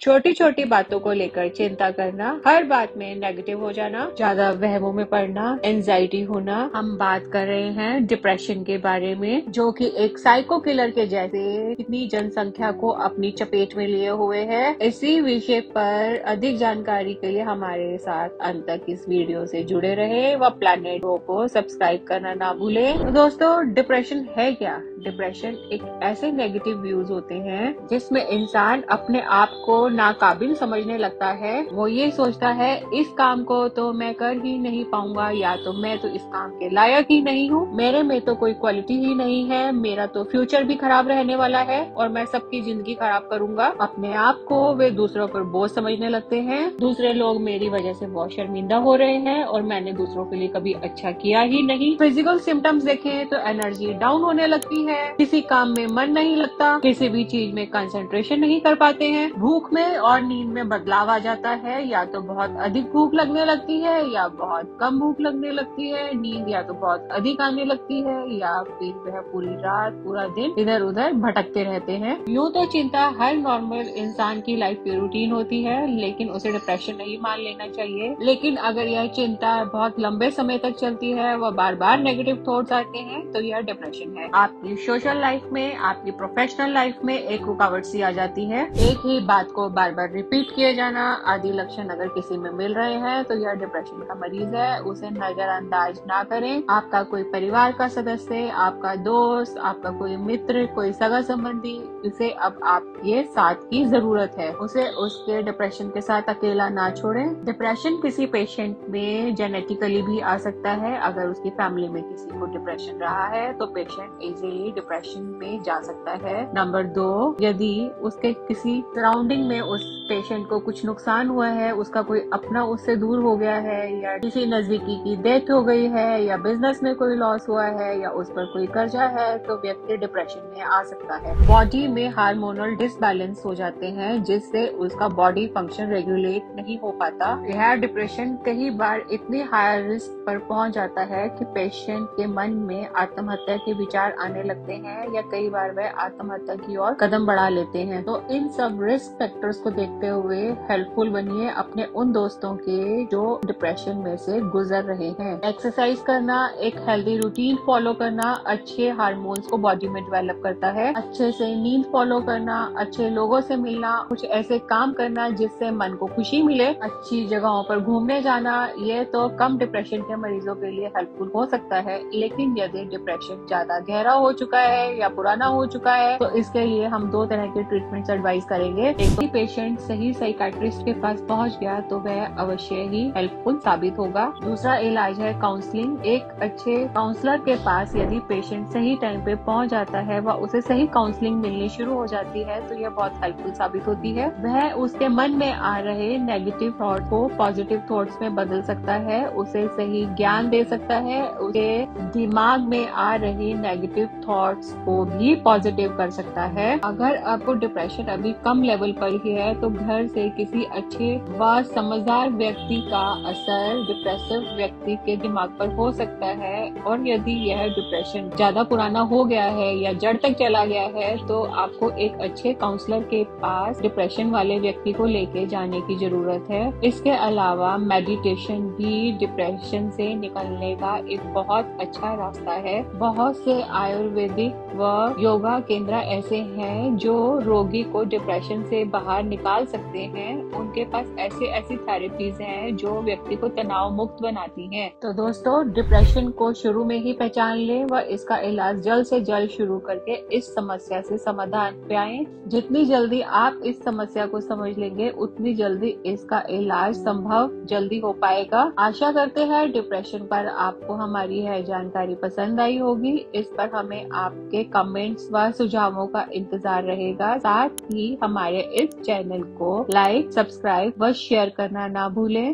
छोटी छोटी बातों को लेकर चिंता करना, हर बात में नेगेटिव हो जाना, ज्यादा वहमों में पड़ना, एंजाइटी होना। हम बात कर रहे हैं डिप्रेशन के बारे में, जो कि एक साइको किलर के जैसे इतनी जनसंख्या को अपनी चपेट में लिए हुए है। इसी विषय पर अधिक जानकारी के लिए हमारे साथ अंत तक इस वीडियो से जुड़े रहे व प्लैनेट प्रोब को सब्सक्राइब करना ना भूले। तो दोस्तों, डिप्रेशन है क्या? डिप्रेशन एक ऐसे नेगेटिव व्यूज होते हैं जिसमें इंसान अपने आप को नाकाबिल समझने लगता है। वो ये सोचता है इस काम को तो मैं कर ही नहीं पाऊंगा, या तो मैं तो इस काम के लायक ही नहीं हूँ, मेरे में तो कोई क्वालिटी ही नहीं है, मेरा तो फ्यूचर भी खराब रहने वाला है और मैं सबकी जिंदगी खराब करूंगा। अपने आप को वे दूसरों पर बोझ समझने लगते हैं। दूसरे लोग मेरी वजह से बहुत शर्मिंदा हो रहे हैं और मैंने दूसरों के लिए कभी अच्छा किया ही नहीं। फिजिकल सिम्टम्स देखें तो एनर्जी डाउन होने लगती है, किसी काम में मन नहीं लगता, किसी भी चीज में कंसंट्रेशन नहीं कर पाते हैं, भूख में और नींद में बदलाव आ जाता है, या तो बहुत अधिक भूख लगने लगती है या बहुत कम भूख लगने लगती है, नींद या तो बहुत अधिक आने लगती है या फिर वह पूरी रात पूरा दिन इधर उधर भटकते रहते हैं। यूँ तो चिंता हर नॉर्मल इंसान की लाइफ की रूटीन होती है, लेकिन उसे डिप्रेशन नहीं मान लेना चाहिए। लेकिन अगर यह चिंता बहुत लंबे समय तक चलती है व बार बार नेगेटिव थॉट्स आते हैं तो यह डिप्रेशन है। आपकी सोशल लाइफ में, आपकी प्रोफेशनल लाइफ में एक रुकावट सी आ जाती है। एक ही बात को बार बार रिपीट किए जाना आदि लक्षण अगर किसी में मिल रहे हैं तो यह डिप्रेशन का मरीज है। उसे नजरअंदाज ना करें। आपका कोई परिवार का सदस्य, आपका दोस्त, आपका कोई मित्र, कोई सगा संबंधी, इसे अब आपके साथ की जरूरत है। उसे उसके डिप्रेशन के साथ अकेला ना छोड़ें। डिप्रेशन किसी पेशेंट में जेनेटिकली भी आ सकता है। अगर उसकी फैमिली में किसी को डिप्रेशन रहा है तो पेशेंट इजीली डिप्रेशन में जा सकता है। नंबर 2, यदि उसके किसी सराउंडिंग में उस पेशेंट को कुछ नुकसान हुआ है, उसका कोई अपना उससे दूर हो गया है, या किसी नजदीकी की डेथ हो गई है, या बिजनेस में कोई लॉस हुआ है, या उस पर कोई कर्जा है, तो व्यक्ति डिप्रेशन में आ सकता है। बॉडी में हार्मोनल डिसबैलेंस हो जाते हैं जिससे उसका बॉडी फंक्शन रेगुलेट नहीं हो पाता। यह डिप्रेशन कई बार इतने हाई रिस्क पर पहुंच जाता है कि पेशेंट के मन में आत्महत्या के विचार आने लगते हैं, या कई बार वह आत्महत्या की ओर कदम बढ़ा लेते हैं। तो इन सब रिस्क फैक्टर्स को देखते हुए हेल्पफुल बनिए अपने उन दोस्तों के जो डिप्रेशन में से गुजर रहे हैं। एक्सरसाइज करना, एक हेल्दी रूटीन फॉलो करना अच्छे हार्मोन्स को बॉडी में डेवलप करता है। अच्छे से नींद फॉलो करना, अच्छे लोगों से मिलना, कुछ ऐसे काम करना जिससे मन को खुशी मिले, अच्छी जगहों पर घूमने जाना, ये तो कम डिप्रेशन के मरीजों के लिए हेल्पफुल हो सकता है। लेकिन यदि डिप्रेशन ज्यादा गहरा हो चुका है या पुराना हो चुका है तो इसके लिए हम 2 तरह के ट्रीटमेंट्स एडवाइस करेंगे। एक, पेशेंट सही साइकाट्रिस्ट के पास पहुंच गया तो वह अवश्य ही हेल्पफुल साबित होगा। दूसरा इलाज है काउंसलिंग। एक अच्छे काउंसलर के पास यदि पेशेंट सही टाइम पे पहुंच जाता है व उसे सही काउंसलिंग मिलनी शुरू हो जाती है तो यह बहुत हेल्पफुल साबित होती है। वह उसके मन में आ रहे नेगेटिव थॉट को पॉजिटिव थॉट्स में बदल सकता है, उसे सही ज्ञान दे सकता है, उसके दिमाग में आ रही नेगेटिव थॉट्स को भी पॉजिटिव कर सकता है। अगर आपको डिप्रेशन अभी कम लेवल पर ही है तो घर से किसी अच्छे व समझदार व्यक्ति का असर डिप्रेसिव व्यक्ति के दिमाग पर हो सकता है। और यदि यह डिप्रेशन ज्यादा पुराना हो गया है या जड़ तक चला गया है तो आपको एक अच्छे काउंसलर के पास डिप्रेशन वाले व्यक्ति को लेके जाने की जरूरत है। इसके अलावा मेडिटेशन भी डिप्रेशन से निकलने का एक बहुत अच्छा रास्ता है। बहुत से आयुर्वेदिक व योगा केंद्र ऐसे हैं जो रोगी को डिप्रेशन से बाहर निकाल सकते हैं। उनके पास ऐसी थेरेपीज हैं जो व्यक्ति को तनाव मुक्त बनाती हैं। तो दोस्तों, डिप्रेशन को शुरू में ही पहचान लें व इसका इलाज जल्द से जल्द शुरू करके इस समस्या से समाधान पे आए। जितनी जल्दी आप इस समस्या को समझ लेंगे उतनी जल्दी इसका इलाज संभव जल्दी हो पाएगा। आशा करते हैं डिप्रेशन पर आपको हमारी यह जानकारी पसंद आई होगी। इस पर हमें आपके कमेंट्स व सुझावों का इंतजार रहेगा। साथ ही हमारे इस चैनल को लाइक, सब्सक्राइब व शेयर करना ना भूलें।